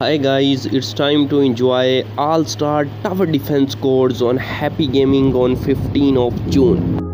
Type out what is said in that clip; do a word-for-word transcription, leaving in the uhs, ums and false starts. Hi guys, it's time to enjoy All Star Tower Defense codes on Happy Gaming on fifteenth of June.